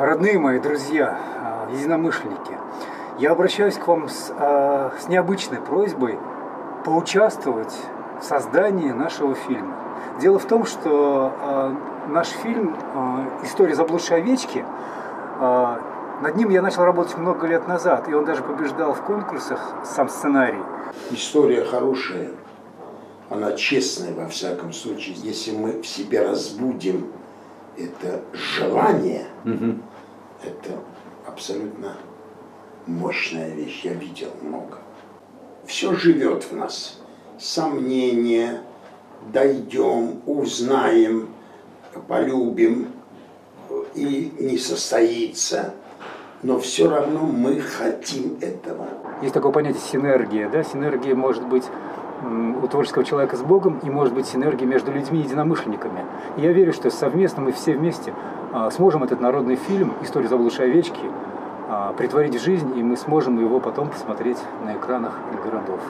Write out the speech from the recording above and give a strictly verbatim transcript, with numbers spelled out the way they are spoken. Родные мои друзья, единомышленники, я обращаюсь к вам с, с необычной просьбой поучаствовать в создании нашего фильма. Дело в том, что наш фильм «История заблудшей овечки», над ним я начал работать много лет назад, и он даже побеждал в конкурсах, сам сценарий. История хорошая, она честная во всяком случае. Если мы в себе разбудим это желание, угу. Это абсолютно мощная вещь, я видел много. Все живет в нас. Сомнения, дойдем, узнаем, полюбим или не состоится. Но все равно мы хотим этого. Есть такое понятие синергия, да? Синергия может быть у творческого человека с Богом и может быть синергия между людьми и единомышленниками. И я верю, что совместно мы все вместе сможем этот народный фильм «История заблудшей овечки» притворить в жизнь, и мы сможем его потом посмотреть на экранах городов.